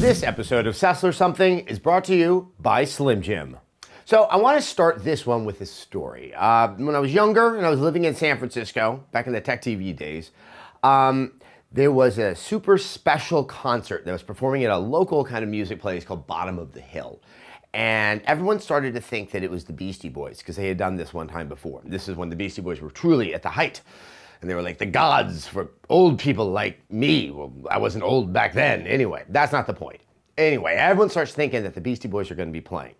This episode of Sessler Something is brought to you by Slim Jim. So I want to start this one with a story. When I was younger and I was living in San Francisco, back in the Tech TV days, there was a super special concert that was performing at a local kind of music place called Bottom of the Hill. And everyone started to think that it was the Beastie Boys because they had done this one time before. This is when the Beastie Boys were truly at the height. And they were like the gods for old people like me. Well, I wasn't old back then. Anyway, that's not the point. Anyway, everyone starts thinking that the Beastie Boys are going to be playing.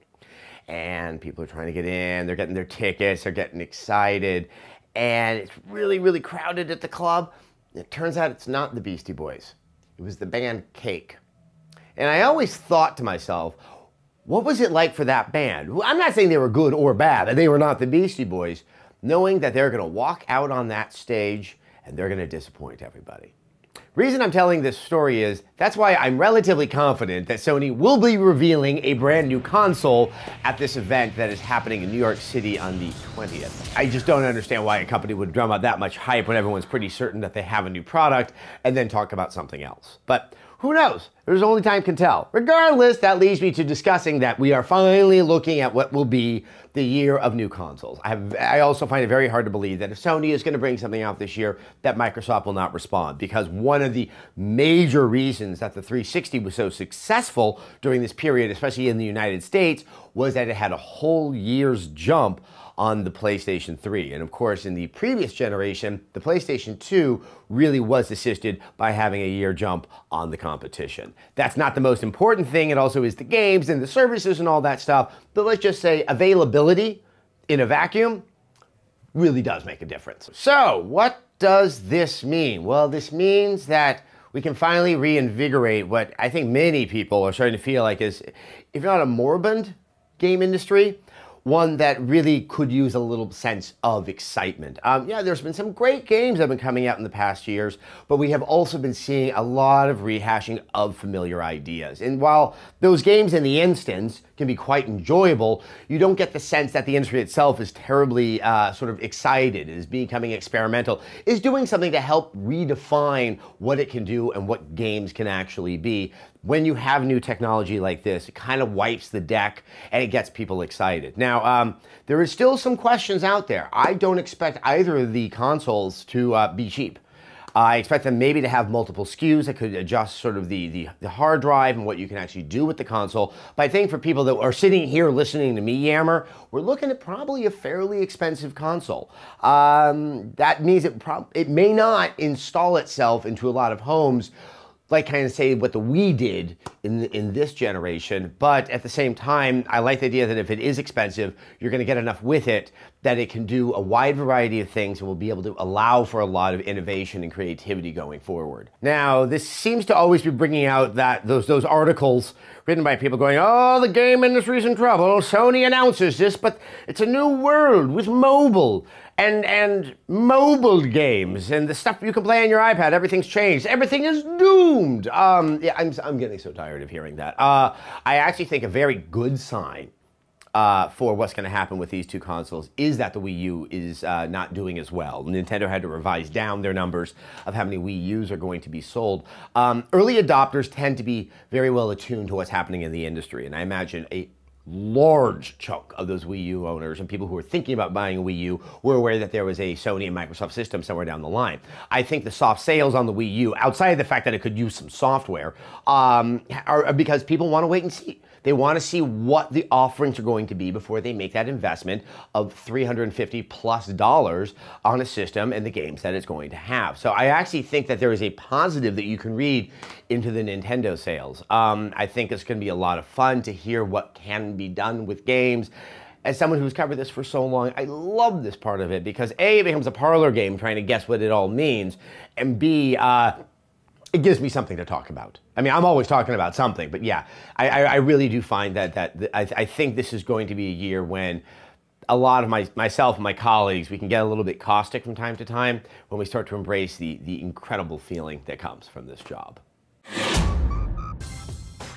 And people are trying to get in. They're getting their tickets. They're getting excited. And it's really, really crowded at the club. It turns out it's not the Beastie Boys. It was the band Cake. And I always thought to myself, what was it like for that band? I'm not saying they were good or bad, and they were not the Beastie Boys. Knowing that they're going to walk out on that stage and they're going to disappoint everybody. Reason I'm telling this story is that's why I'm relatively confident that Sony will be revealing a brand new console at this event that is happening in New York City on the 20th. I just don't understand why a company would drum up that much hype when everyone's pretty certain that they have a new product and then talk about something else. But who knows? There's only time can tell. Regardless, that leads me to discussing that we are finally looking at what will be the year of new consoles. I also find it very hard to believe that if Sony is going to bring something out this year, that Microsoft will not respond, because one of the major reasons that the 360 was so successful during this period, especially in the United States, was that it had a whole year's jump on the PlayStation 3. And of course, in the previous generation, the PlayStation 2 really was assisted by having a year jump on the competition. That's not the most important thing. It also is the games and the services and all that stuff. But let's just say availability in a vacuum really does make a difference. So what does this mean? Well, this means that we can finally reinvigorate what I think many people are starting to feel like is, if not a moribund game industry, one that really could use a little sense of excitement. Yeah, there's been some great games that have been coming out in the past years, but we have also been seeing a lot of rehashing of familiar ideas. And while those games in the instance can be quite enjoyable, you don't get the sense that the industry itself is terribly sort of excited, is becoming experimental, is doing something to help redefine what it can do and what games can actually be. When you have new technology like this, it kind of wipes the deck and it gets people excited. Now, there is still some questions out there. I don't expect either of the consoles to be cheap. I expect them maybe to have multiple SKUs that could adjust sort of the hard drive and what you can actually do with the console. But I think for people that are sitting here listening to me yammer, we're looking at probably a fairly expensive console. That means it may not install itself into a lot of homes, like kind of say what the Wii did in this generation, but at the same time, I like the idea that if it is expensive, you're gonna get enough with it that it can do a wide variety of things and will be able to allow for a lot of innovation and creativity going forward. Now, this seems to always be bringing out that those articles written by people going, oh, the game industry's in trouble, Sony announces this, but it's a new world with mobile. And mobile games and the stuff you can play on your iPad, everything's changed. Everything is doomed. Yeah, I'm getting so tired of hearing that. I actually think a very good sign for what's going to happen with these two consoles is that the Wii U is not doing as well. Nintendo had to revise down their numbers of how many Wii U's are going to be sold. Early adopters tend to be very well attuned to what's happening in the industry, and I imagine a large chunk of those Wii U owners and people who were thinking about buying a Wii U were aware that there was a Sony and Microsoft system somewhere down the line. I think the soft sales on the Wii U, outside of the fact that it could use some software, are because people want to wait and see. They want to see what the offerings are going to be before they make that investment of $350+ on a system and the games that it's going to have. So I actually think that there is a positive that you can read into the Nintendo sales. I think it's going to be a lot of fun to hear what can be done with games. As someone who's covered this for so long, I love this part of it because A, it becomes a parlor game trying to guess what it all means, and B, it gives me something to talk about. I mean, I'm always talking about something, but yeah, I really do find that I think this is going to be a year when a lot of myself and my colleagues, we can get a little bit caustic from time to time when we start to embrace the incredible feeling that comes from this job.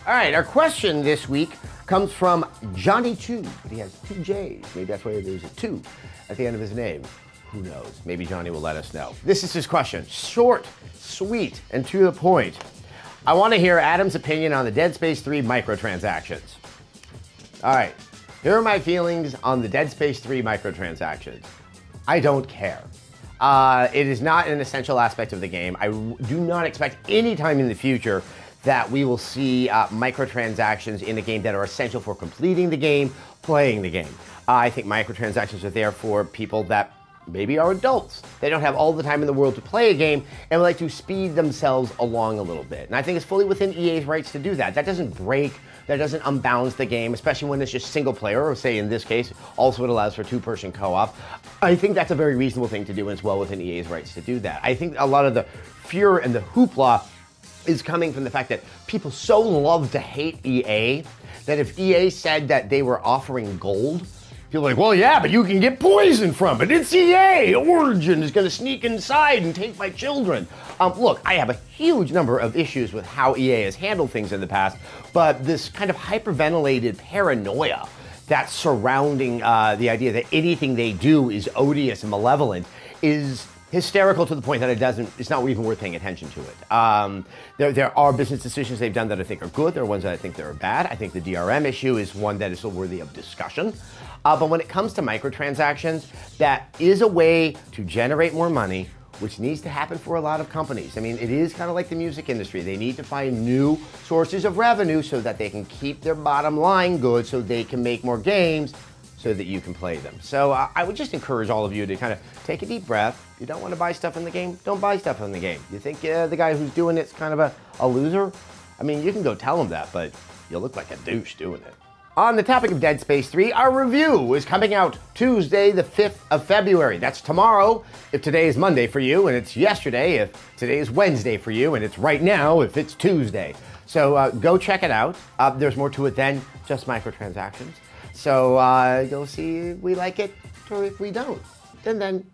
All right, our question this week comes from Johnny Chu, but he has 2 J's. Maybe that's why there's a 2 at the end of his name. Who knows? Maybe Johnny will let us know. This is his question. Short, sweet, and to the point. I want to hear Adam's opinion on the Dead Space 3 microtransactions. All right, here are my feelings on the Dead Space 3 microtransactions. I don't care. It is not an essential aspect of the game. I do not expect any time in the future that we will see microtransactions in the game that are essential for completing the game, playing the game. I think microtransactions are there for people that maybe are adults. They don't have all the time in the world to play a game and would like to speed themselves along a little bit. And I think it's fully within EA's rights to do that. That doesn't break, that doesn't unbalance the game, especially when it's just single player, or say in this case, also it allows for two-person co-op. I think that's a very reasonable thing to do, and it's well within EA's rights to do that. I think a lot of the furor and the hoopla is coming from the fact that people so love to hate EA that if EA said that they were offering gold, people are like, well, yeah, but you can get poison from it. It's EA. Origin is going to sneak inside and take my children. Look, I have a huge number of issues with how EA has handled things in the past, but this kind of hyperventilated paranoia that's surrounding the idea that anything they do is odious and malevolent is hysterical to the point that it's not even worth paying attention to it. There are business decisions they've done that I think are good. There are ones that I think that are bad. I think the DRM issue is one that is still worthy of discussion. But when it comes to microtransactions, that is a way to generate more money, which needs to happen for a lot of companies. I mean, it is kind of like the music industry. They need to find new sources of revenue so that they can keep their bottom line good, so they can make more games, so that you can play them. So I would just encourage all of you to kind of take a deep breath. If you don't want to buy stuff in the game, don't buy stuff in the game. You think the guy who's doing it's kind of a loser? I mean, you can go tell him that, but you'll look like a douche doing it. On the topic of Dead Space 3, our review is coming out Tuesday, the 5th of February. That's tomorrow, if today is Monday for you, and it's yesterday, if today is Wednesday for you, and it's right now, if it's Tuesday. So go check it out. There's more to it than just microtransactions. So you'll see if we like it or if we don't. And then